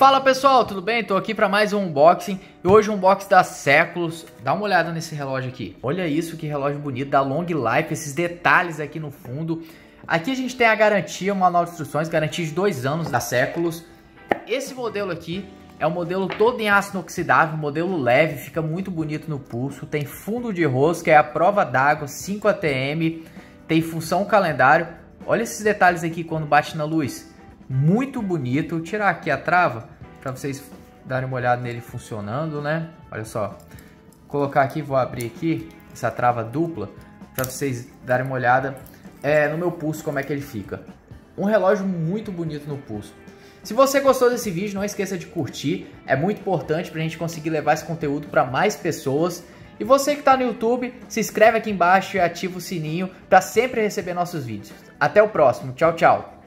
Fala pessoal, tudo bem? Tô aqui para mais um unboxing e hoje um unboxing da Seculus. Dá uma olhada nesse relógio aqui, olha isso, que relógio bonito, da Long Life, esses detalhes aqui no fundo. Aqui a gente tem a garantia, uma manual de instruções, garantia de 2 anos da Seculus. Esse modelo aqui é um modelo todo em aço inoxidável, modelo leve, fica muito bonito no pulso, tem fundo de rosca, é a prova d'água, 5 ATM, tem função calendário. Olha esses detalhes aqui quando bate na luz, muito bonito. Vou tirar aqui a trava para vocês darem uma olhada nele funcionando, né? Olha só, colocar aqui, vou abrir aqui essa trava dupla para vocês darem uma olhada no meu pulso como é que ele fica. Um relógio muito bonito no pulso. Se você gostou desse vídeo, não esqueça de curtir, é muito importante para a gente conseguir levar esse conteúdo para mais pessoas. E você que está no YouTube, se inscreve aqui embaixo e ativa o sininho para sempre receber nossos vídeos. Até o próximo, tchau, tchau!